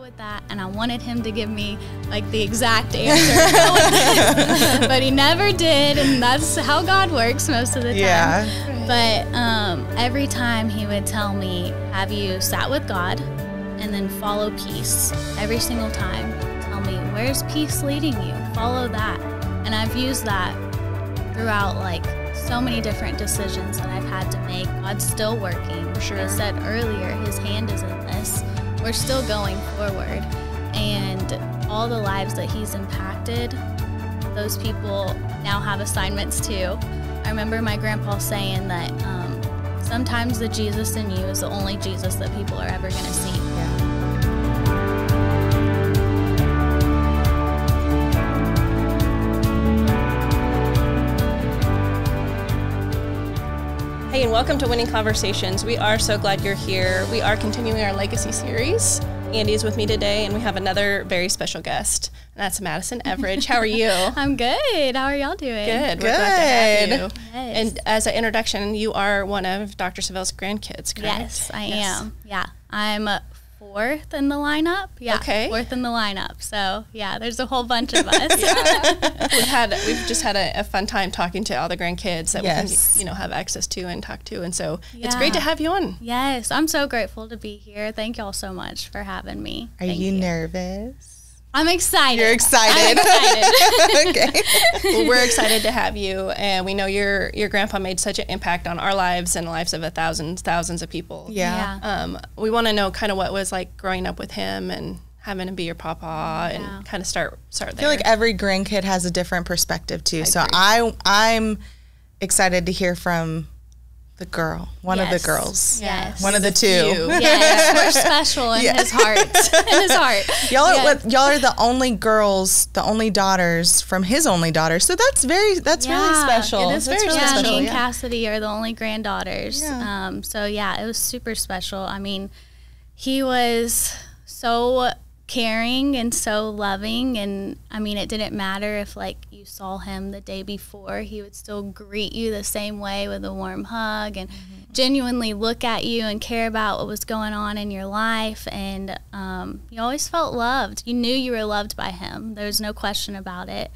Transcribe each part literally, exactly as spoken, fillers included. go with that, and I wanted him to give me like the exact answer, go with this. But he never did, and that's how God works most of the time. Yeah. But um, every time he would tell me, have you sat with God, and then follow peace every single time. Tell me, where's peace leading you? Follow that. And I've used that throughout like so many different decisions that I've had to make. God's still working. For sure. Like I said earlier, his hand is in this. We're still going forward. And all the lives that he's impacted, those people now have assignments too. I remember my grandpa saying that um, sometimes the Jesus in you is the only Jesus that people are ever going to see. Yeah. Hey, and welcome to Winning Conversations. We are so glad you're here. We are continuing our legacy series. Andy is with me today, and we have another very special guest, and that's Madison Everage. How are you? I'm good. How are y'all doing? Good. Good. We're glad to have you. Yes. And as an introduction, you are one of Doctor Savelle's grandkids, correct? Yes, I yes. am. Yeah. I'm fourth in the lineup. Yeah. Okay. Fourth in the lineup. So, yeah, there's a whole bunch of us. Yeah. We've had we've just had a, a fun time talking to all the grandkids that yes. we can, you know, have access to and talk to. And so, yeah. it's great to have you on. Yes. I'm so grateful to be here. Thank y'all so much for having me. Are you, you nervous? I'm excited. You're excited. I'm excited. Okay. Well, we're excited to have you, and we know your your grandpa made such an impact on our lives and the lives of a thousands thousands of people. Yeah. yeah. Um we want to know kind of what was like growing up with him and having to be your papa, yeah. and kind of start start there. I feel like every grandkid has a different perspective too. I so agree. I I'm excited to hear from the girl, one yes. of the girls, yes, one of the two. Yes, we're special in yeah. his heart. In his heart, y'all yes. are y'all are the only girls, the only daughters from his only daughter. So that's very that's yeah. really special. It is that's very really yeah, special. Me and yeah. Cassidy are the only granddaughters. Yeah. Um, so yeah, it was super special. I mean, he was so caring and so loving, and I mean, it didn't matter if like you saw him the day before, he would still greet you the same way with a warm hug and mm-hmm. genuinely look at you and care about what was going on in your life. And um, you always felt loved. You knew you were loved by him. There was no question about it.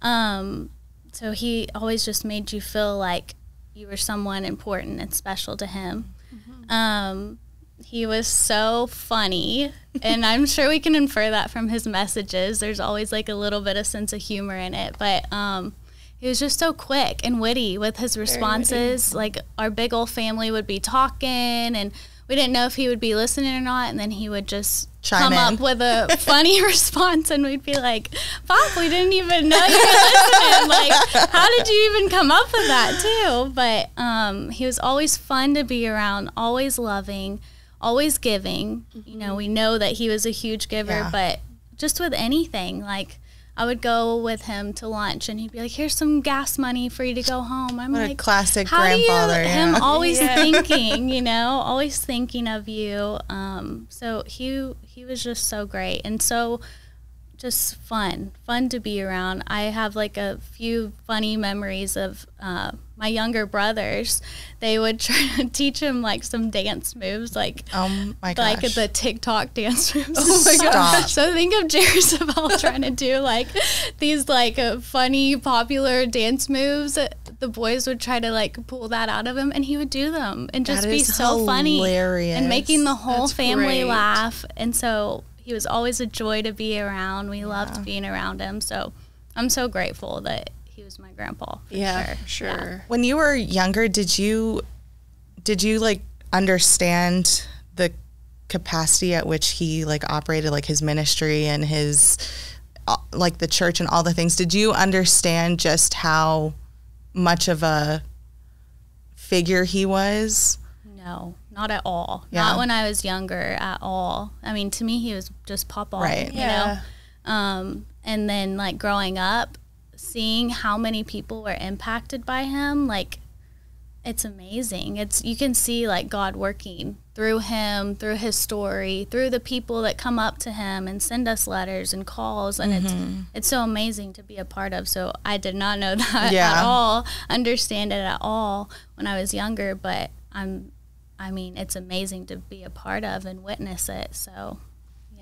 Um, so he always just made you feel like you were someone important and special to him. Mm-hmm. um, He was so funny, and I'm sure we can infer that from his messages. There's always like a little bit of sense of humor in it, but um, he was just so quick and witty with his responses. Like our big old family would be talking, and we didn't know if he would be listening or not, and then he would just Chime come in. up with a funny response, and we'd be like, Pop, we didn't even know you were listening. Like, how did you even come up with that too? But um, he was always fun to be around, always loving, always giving. You know, we know that he was a huge giver, yeah. but just with anything, like I would go with him to lunch and he'd be like, here's some gas money for you to go home. I'm what like, a classic how grandfather. Do you, yeah. him always yeah. thinking, you know, always thinking of you. Um, so he, he was just so great. And so just fun, fun to be around. I have like a few funny memories of, uh, my younger brothers. They would try to teach him like some dance moves, like um, my gosh. like the TikTok dance moves. Oh my Stop. gosh! So think of Jerry Savelle trying to do like these like uh, funny, popular dance moves. The boys would try to like pull that out of him, and he would do them and just that be is so hilarious. funny and making the whole That's family great. laugh. And so he was always a joy to be around. We yeah. loved being around him. So I'm so grateful that he was my grandpa. For yeah, sure. sure. Yeah. When you were younger, did you, did you like understand the capacity at which he like operated, like his ministry and his, uh, like the church and all the things? Did you understand just how much of a figure he was? No, not at all. Yeah. Not when I was younger at all. I mean, to me, he was just Papa. Right. You yeah. know? Um, and then like growing up, seeing how many people were impacted by him, like it's amazing. It's you can see like God working through him, through his story, through the people that come up to him and send us letters and calls, and mm-hmm. it's it's so amazing to be a part of. So I did not know that yeah. at all, understand it at all when I was younger, but I'm I mean it's amazing to be a part of and witness it. So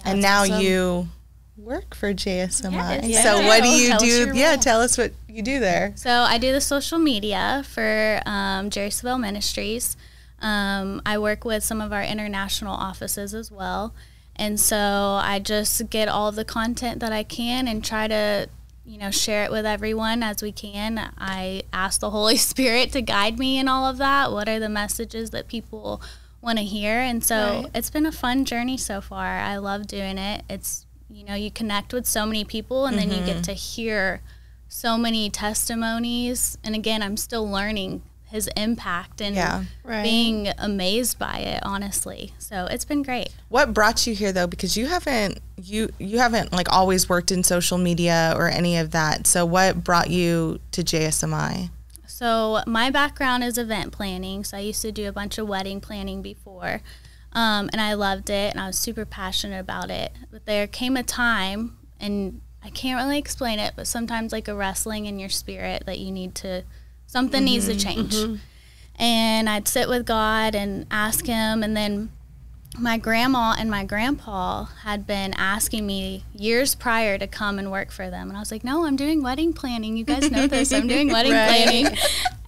And now awesome. you work for J S M I. Yes, yes. So what do you tell do? Yeah, role. tell us what you do there. So I do the social media for um, Jerry Savelle Ministries. Um, I work with some of our international offices as well. And so I just get all the content that I can and try to, you know, share it with everyone as we can. I ask the Holy Spirit to guide me in all of that. What are the messages that people want to hear? And so right. it's been a fun journey so far. I love doing it. It's, you know, you connect with so many people and mm-hmm. then you get to hear so many testimonies. And again, I'm still learning his impact and yeah, right. being amazed by it, honestly. So it's been great. What brought you here though? Because you haven't, you, you haven't like always worked in social media or any of that. So what brought you to J S M I? So my background is event planning. So I used to do a bunch of wedding planning before, um, and I loved it and I was super passionate about it. But there came a time, and I can't really explain it, but sometimes like a wrestling in your spirit that you need to, something mm-hmm. needs to change. Mm-hmm. And I'd sit with God and ask him. And then my grandma and my grandpa had been asking me years prior to come and work for them. And I was like, no, I'm doing wedding planning. You guys know this. I'm doing wedding right. planning.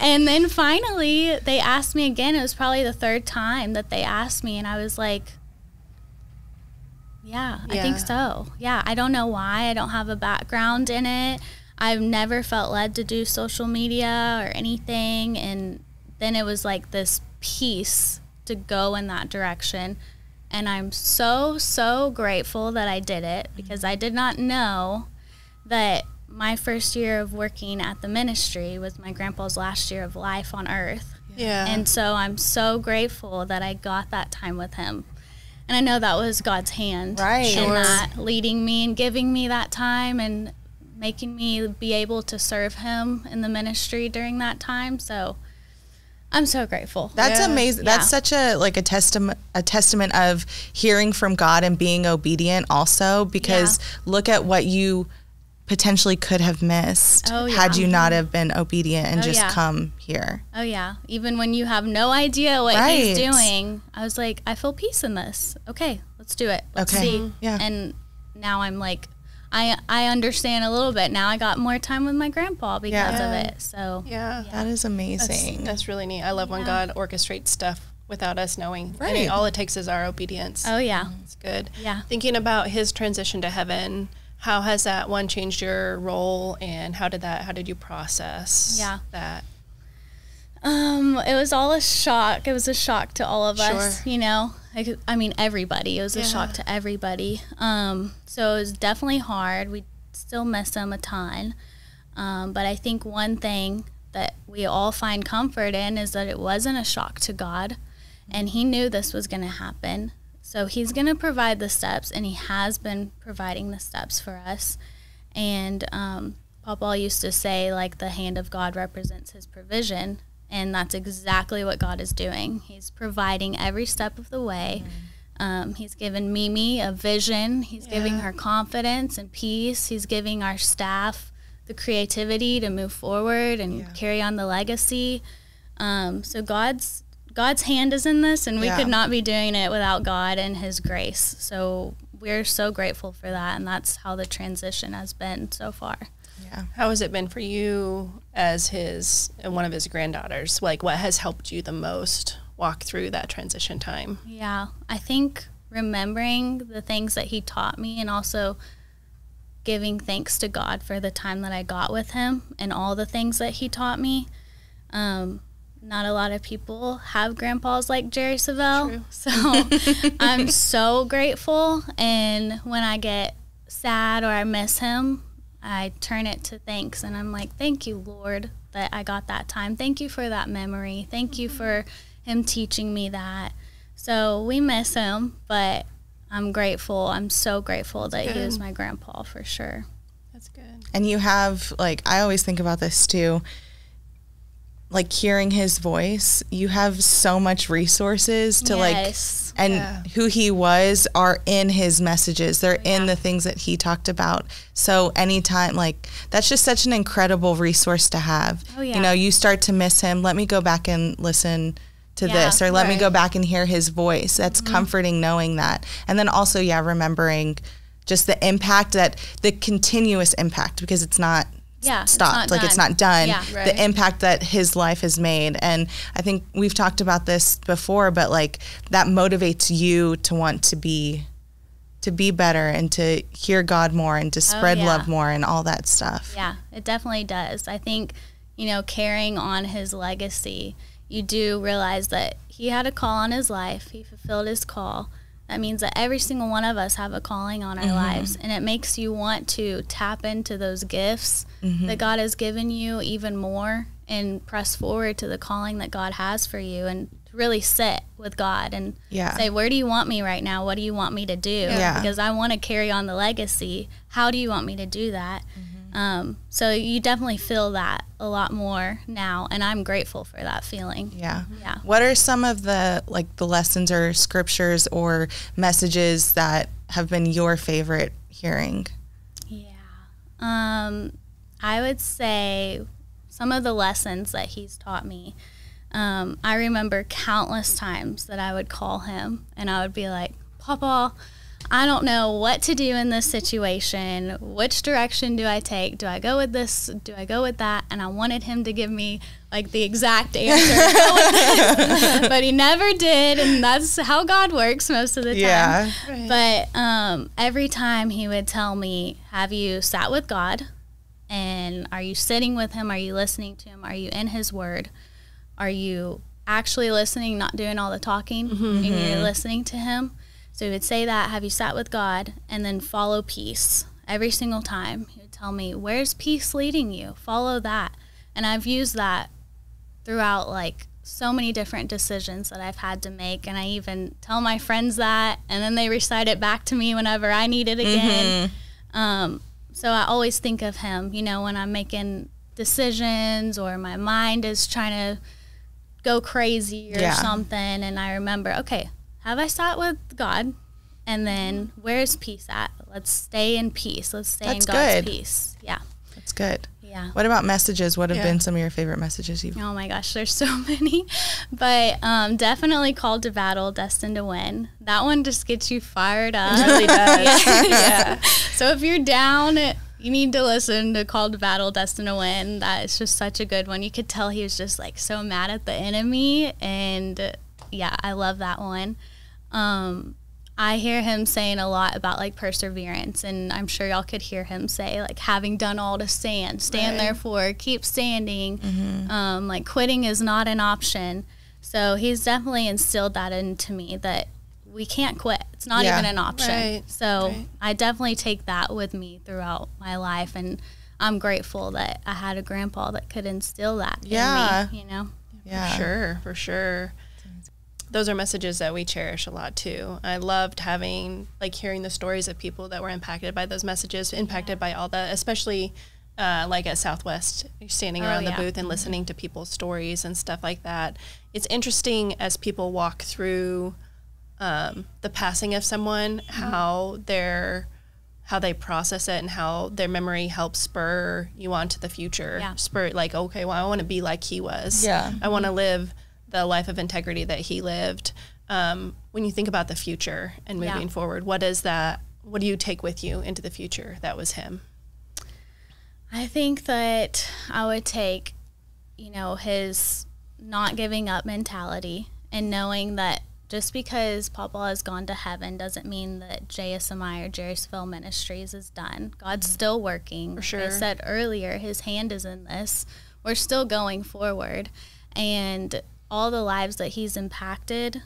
And then finally they asked me again. It was probably the third time that they asked me. And I was like, yeah, yeah. I think so. Yeah, I don't know why. I don't have a background in it. I've never felt led to do social media or anything. And then it was like this peace to go in that direction. And I'm so, so grateful that I did it, because I did not know that my first year of working at the ministry was my grandpa's last year of life on earth. Yeah. And so I'm so grateful that I got that time with him. And I know that was God's hand right. in sure. that, leading me and giving me that time and making me be able to serve him in the ministry during that time. So I'm so grateful. That's yeah. amazing. That's yeah. such a like a testament a testament of hearing from God and being obedient also, because yeah. look at what you potentially could have missed oh, yeah. had you not have been obedient and oh, just yeah. come here. Oh yeah. Even when you have no idea what right. he's doing, I was like, I feel peace in this. Okay, let's do it. Let's okay. see. Yeah. And now I'm like, I, I understand a little bit. Now I got more time with my grandpa because yeah. of it. So yeah. yeah, that is amazing. That's, that's really neat. I love yeah. when God orchestrates stuff without us knowing. Right. It, all it takes is our obedience. Oh yeah. It's good. Yeah. Thinking about his transition to heaven, how has that one changed your role, and how did that, how did you process yeah. that? Um, it was all a shock. It was a shock to all of sure. us, you know. I, I mean, everybody. It was yeah. a shock to everybody. Um, so it was definitely hard. We still miss him a ton. Um, but I think one thing that we all find comfort in is that it wasn't a shock to God. And he knew this was going to happen. So he's going to provide the steps, and he has been providing the steps for us. And um, Papa used to say, like, the hand of God represents his provision. And that's exactly what God is doing. He's providing every step of the way. Mm-hmm. um, he's given Mimi a vision. He's yeah. giving her confidence and peace. He's giving our staff the creativity to move forward and yeah. carry on the legacy. Um, so God's God's hand is in this, and we yeah. could not be doing it without God and his grace. So we're so grateful for that, and that's how the transition has been so far. Yeah. How has it been for you as his and one of his granddaughters? Like, what has helped you the most walk through that transition time? Yeah, I think remembering the things that he taught me, and also giving thanks to God for the time that I got with him and all the things that he taught me. Um, not a lot of people have grandpas like Jerry Savelle. True. So I'm so grateful. And when I get sad or I miss him, I turn it to thanks, and I'm like, thank you, Lord, that I got that time. Thank you for that memory. Thank mm-hmm. you for him teaching me that. So we miss him, but I'm grateful. I'm so grateful that he was my grandpa for sure. That's good. And you have, like, I always think about this too, like hearing his voice. You have so much resources to yes. like, and yeah. who he was are in his messages. They're yeah. in the things that he talked about. So anytime, like, that's just such an incredible resource to have. Oh, yeah. You know, you start to miss him. Let me go back and listen to yeah, this, or let right. me go back and hear his voice. That's mm-hmm. comforting, knowing that. And then also, yeah, remembering just the impact, that the continuous impact, because it's not yeah, stopped, it's not like done. it's not done, yeah, right. the impact that his life has made. And I think we've talked about this before, but like that motivates you to want to be to be better and to hear God more and to spread oh, yeah. love more and all that stuff. Yeah, it definitely does. I think, you know, carrying on his legacy, you do realize that he had a call on his life. He fulfilled his call. That means that every single one of us have a calling on our mm-hmm. lives, and it makes you want to tap into those gifts mm-hmm. that God has given you even more and press forward to the calling that God has for you, and really sit with God and yeah. say, where do you want me right now? What do you want me to do? Yeah. Because I want to carry on the legacy. How do you want me to do that? Mm-hmm. Um, so you definitely feel that a lot more now, and I'm grateful for that feeling. Yeah. Yeah. What are some of the, like, the lessons or scriptures or messages that have been your favorite hearing? Yeah. Um, I would say some of the lessons that he's taught me. Um, I remember countless times that I would call him and I would be like, Papa, I don't know what to do in this situation. Which direction do I take? Do I go with this? Do I go with that? And I wanted him to give me like the exact answer, but he never did. And that's how God works most of the time. Yeah, right. But um, every time he would tell me, have you sat with God? And are you sitting with him? Are you listening to him? Are you in his word? Are you actually listening, not doing all the talking, mm-hmm. and you're listening to him? So he would say that, have you sat with God? And then follow peace. Every single time he would tell me, where's peace leading you? Follow that. And I've used that throughout, like, so many different decisions that I've had to make, and I even tell my friends that, and then they recite it back to me whenever I need it again. Mm-hmm. Um, so I always think of him, you know, when I'm making decisions or my mind is trying to go crazy or yeah. something, and I remember, okay, have I sat with God? And then where's peace at? Let's stay in peace. Let's stay That's in God's good. peace. Yeah. That's good. Yeah. What about messages? What have yeah. been some of your favorite messages you've Oh my gosh, there's so many. But um, definitely Called to Battle, Destined to Win. That one just gets you fired up. It really does. yeah. yeah. So if you're down, you need to listen to Called to Battle, Destined to Win. That is just such a good one. You could tell he was just like so mad at the enemy. And yeah, I love that one. Um, I hear him saying a lot about like perseverance, and I'm sure y'all could hear him say like, having done all to stand, stand right. therefore, keep standing. Mm-hmm. Um, like quitting is not an option. So he's definitely instilled that into me, that we can't quit. It's not yeah. even an option. Right. So right. I definitely take that with me throughout my life, and I'm grateful that I had a grandpa that could instill that yeah. in me, you know? Yeah, for sure, for sure. Those are messages that we cherish a lot too. I loved having, like, hearing the stories of people that were impacted by those messages, impacted yeah. by all that, especially uh, like at Southwest, standing oh, around yeah. the booth and listening to people's stories and stuff like that. It's interesting as people walk through Um, the passing of someone, mm-hmm. how their how they process it, and how their memory helps spur you on to the future. Yeah. Spur, like, okay, well, I want to be like he was. Yeah. I want to live the life of integrity that he lived. Um, when you think about the future and moving yeah. forward, what is that? What do you take with you into the future that was him? I think that I would take, you know, his not giving up mentality, and knowing that just because Papa has gone to heaven doesn't mean that J S M I or Jerry Savelle Ministries is done. God's still working. For sure. Like I said earlier, his hand is in this. We're still going forward. And all the lives that he's impacted,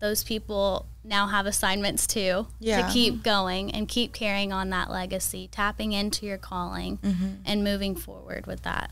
those people now have assignments too yeah. to keep going and keep carrying on that legacy, tapping into your calling mm-hmm. and moving forward with that.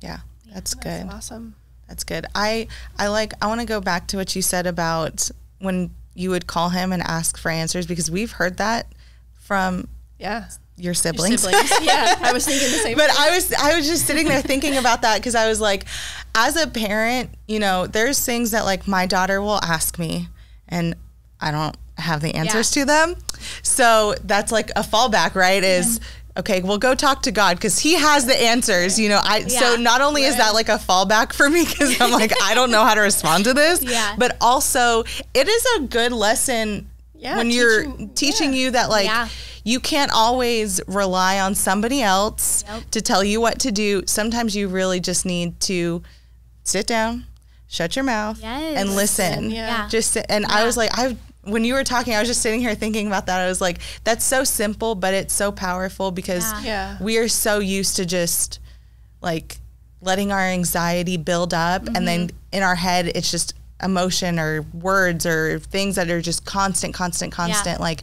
Yeah, that's yeah, good. That's awesome. That's good. I, I like, I want to go back to what you said about when you would call him and ask for answers, because we've heard that from yeah. your siblings. Your siblings. yeah, I was thinking the same But thing. I was, I was just sitting there thinking about that, because I was like, as a parent, you know, there's things that, like, my daughter will ask me and I don't have the answers yeah. to them. So that's like a fallback, right? Is yeah. okay, well, go talk to God because he has the answers, you know. I yeah, so not only is that like a fallback for me because I'm like, I don't know how to respond to this, yeah. but also it is a good lesson yeah, when teaching, you're teaching yeah. you that like yeah. you can't always rely on somebody else nope. to tell you what to do. Sometimes you really just need to sit down, shut your mouth yes. and listen. Yeah. Just sit, and yeah. I was like, I've when you were talking, I was just sitting here thinking about that. I was like, that's so simple, but it's so powerful because yeah. Yeah. we are so used to just like letting our anxiety build up. Mm-hmm. And then in our head, it's just emotion or words or things that are just constant, constant, constant, yeah. like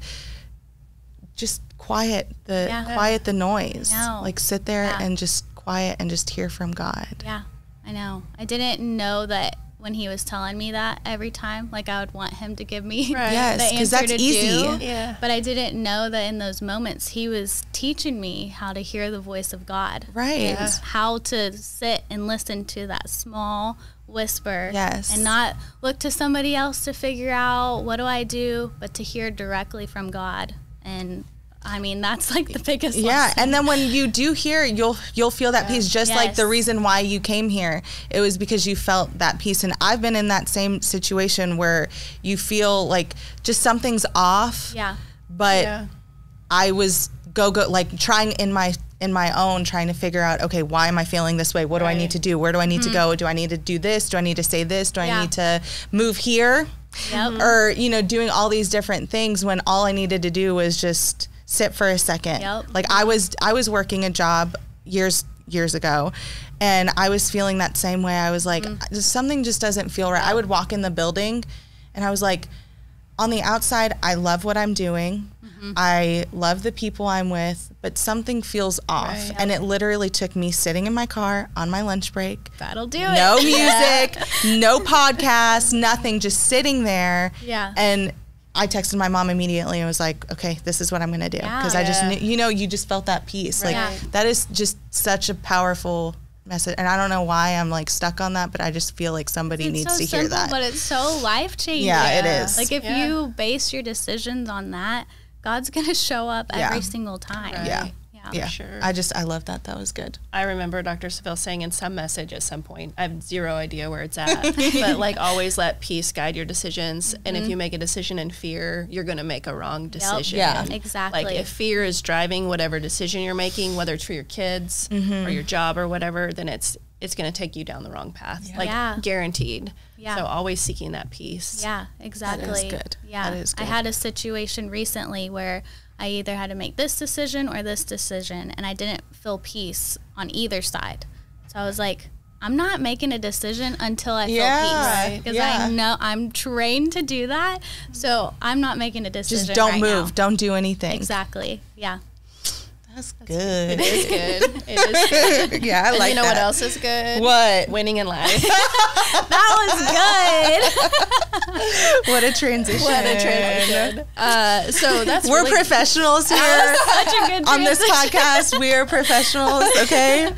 just quiet the yeah. quiet the noise, like sit there yeah. and just quiet and just hear from God. Yeah, I know. I didn't know that when he was telling me that every time, like I would want him to give me right. yes, the answer that's to easy. do. Yeah. But I didn't know that in those moments he was teaching me how to hear the voice of God. Right. And yeah. how to sit and listen to that small whisper. Yes. And not look to somebody else to figure out what do I do, but to hear directly from God. And I mean, that's like the biggest yeah, lesson. And then when you do hear, you'll you'll feel that yeah. peace, just yes. like the reason why you came here. It was because you felt that peace. And I've been in that same situation where you feel like just something's off. Yeah. But yeah. I was go go like trying in my in my own trying to figure out, okay, why am I feeling this way? What right. do I need to do? Where do I need mm-hmm. to go? Do I need to do this? Do I need to say this? Do yeah. I need to move here? Yep. Or, you know, doing all these different things when all I needed to do was just sit for a second. Yep. Like I was, I was working a job years, years ago, and I was feeling that same way. I was like, mm. something just doesn't feel right. I would walk in the building and I was like, on the outside, I love what I'm doing. Mm-hmm. I love the people I'm with, but something feels off. Right. And it literally took me sitting in my car on my lunch break. That'll do it. No music, yeah. no podcast, nothing, just sitting there. Yeah. And I texted my mom immediately and was like, okay, this is what I'm going to do. Because yeah. I just knew, you know, you just felt that peace. Right. Like yeah. that is just such a powerful message. And I don't know why I'm like stuck on that, but I just feel like somebody it's needs so to simple, hear that. But it's so life changing. Yeah, it is. Like if yeah. you base your decisions on that, God's going to show up yeah. every single time. Right. Yeah. Yeah, sure. I just, I love that. That was good. I remember Doctor Savelle saying in some message at some point, I have zero idea where it's at, but like always let peace guide your decisions. Mm-hmm. And if you make a decision in fear, you're going to make a wrong decision. Yep. Yeah, exactly. Like if fear is driving whatever decision you're making, whether it's for your kids mm-hmm. or your job or whatever, then it's, it's going to take you down the wrong path. Yeah. Like yeah. guaranteed. Yeah. So always seeking that peace. Yeah, exactly. That is good. Yeah. That is good. I had a situation recently where I either had to make this decision or this decision, and I didn't feel peace on either side. So I was like, I'm not making a decision until I yeah, feel peace. Because yeah. I know I'm trained to do that, so I'm not making a decision. Just don't right move. Now. Don't do anything. Exactly. Yeah. That's good. It is good. It is good. Yeah, I and like that. You know that. What else is good? What? Winning in life. That was good. What a transition. What a transition. Uh, so that's We're really professionals here such a good on this podcast. We are professionals, okay?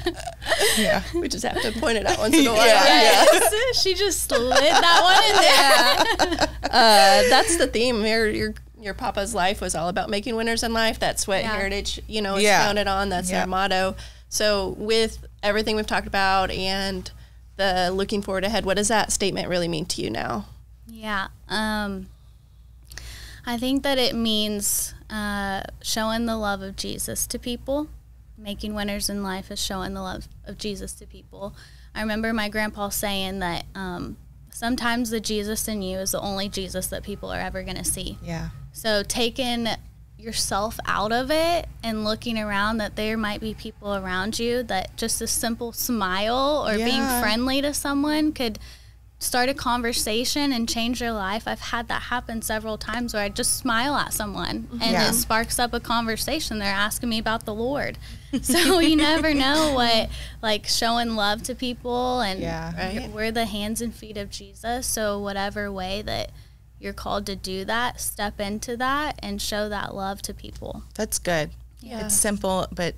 Yeah. We just have to point it out once in a while. Yeah, yes. Yeah. She just slid that one in there. Uh, that's the theme. You're, you're Your papa's life was all about making winners in life. That's what yeah. Heritage, you know, is yeah. founded on. That's yeah. their motto. So with everything we've talked about and the looking forward ahead, what does that statement really mean to you now? Yeah. Um, I think that it means uh, showing the love of Jesus to people. Making winners in life is showing the love of Jesus to people. I remember my grandpa saying that um, sometimes the Jesus in you is the only Jesus that people are ever going to see. Yeah. So taking yourself out of it and looking around that there might be people around you that just a simple smile or yeah. being friendly to someone could start a conversation and change their life. I've had that happen several times where I just smile at someone and yeah. it sparks up a conversation. They're asking me about the Lord. So you never know what, like showing love to people and yeah, right? we're the hands and feet of Jesus. So whatever way that you're called to do that, step into that and show that love to people. That's good. Yeah. It's simple, but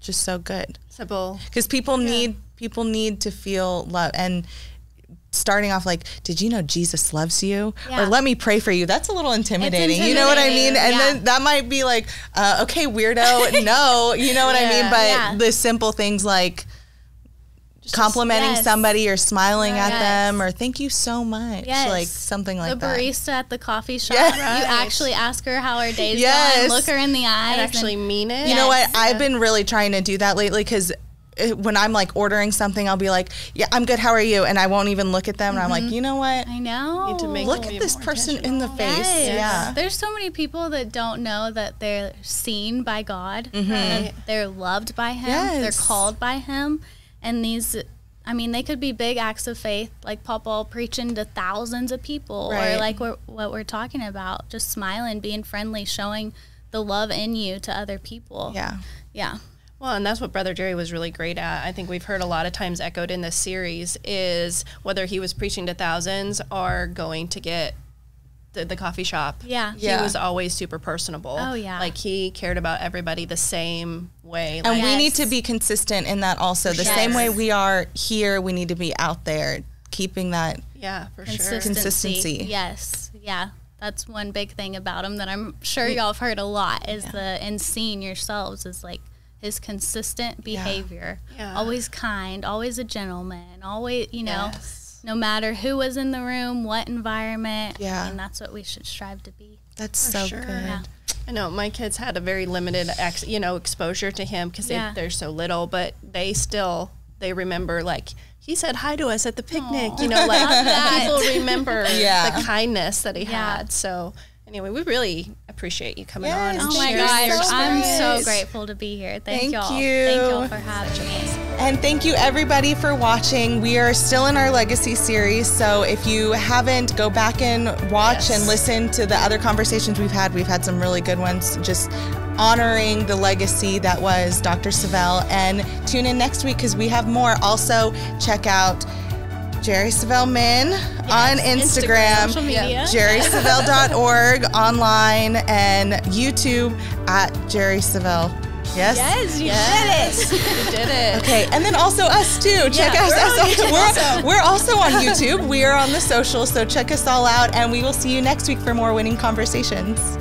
just so good. Simple. Because people yeah. need people need to feel love. And starting off like, did you know Jesus loves you? Yeah. Or let me pray for you. That's a little intimidating. intimidating. You know what I mean? And yeah. then that might be like, uh, okay, weirdo, no. You know what yeah. I mean? But yeah. the simple things like just complimenting yes. somebody or smiling oh, at yes. them or thank you so much. Yes. Like something like that. The barista that. at the coffee shop. Yes. Right? You actually ask her how her day's yes. going. Look her in the eyes. And actually and, mean it. You yes. know what? I've been really trying to do that lately because when I'm like ordering something, I'll be like, yeah, I'm good. How are you? And I won't even look at them. Mm-hmm. And I'm like, you know what? I know. Need to make look at this person in the face. Yes. Yeah. There's so many people that don't know that they're seen by God. Mm-hmm. Right? They're loved by him. Yes. They're called by him. And these, I mean, they could be big acts of faith, like Paul Paul preaching to thousands of people right. or like we're, what we're talking about, just smiling, being friendly, showing the love in you to other people. Yeah. Yeah. Well, and that's what Brother Jerry was really great at. I think we've heard a lot of times echoed in this series is whether he was preaching to thousands or going to get the, the coffee shop. Yeah. He yeah. was always super personable. Oh, yeah. Like he cared about everybody the same way. And like, we yes. need to be consistent in that also. The yes. same way we are here, we need to be out there keeping that yeah, for consistency. Sure. Consistency. Yes. Yeah. That's one big thing about him that I'm sure y'all have heard a lot is yeah. the and seeing yourselves is like, his consistent behavior, yeah. Yeah. always kind, always a gentleman, always, you know, yes. no matter who was in the room, what environment, yeah. and that's what we should strive to be. That's For so sure. good. Yeah. I know my kids had a very limited, ex, you know, exposure to him because they, yeah. they're so little, but they still, they remember like, he said hi to us at the picnic, Aww. you know, like people remember yeah. the kindness that he yeah. had, so. Anyway, we really appreciate you coming yes, on. Oh my gosh, so I'm so grateful to be here. Thank, thank y'all. You. Thank y'all for having me. And thank you everybody for watching. We are still in our legacy series, so if you haven't, go back and watch yes. and listen to the other conversations we've had. We've had some really good ones just honoring the legacy that was Doctor Savelle. And tune in next week because we have more. Also, check out Jerry Savelle Min yes. on Instagram, Instagram yeah. jerry savelle dot org online, and YouTube at Jerry Savelle. Yes? Yes, you yes. did it. You did it. Okay, and then also us too. Check yeah, us out. We're, we're also on YouTube. We are on the social, so check us all out, and we will see you next week for more Winning Conversations.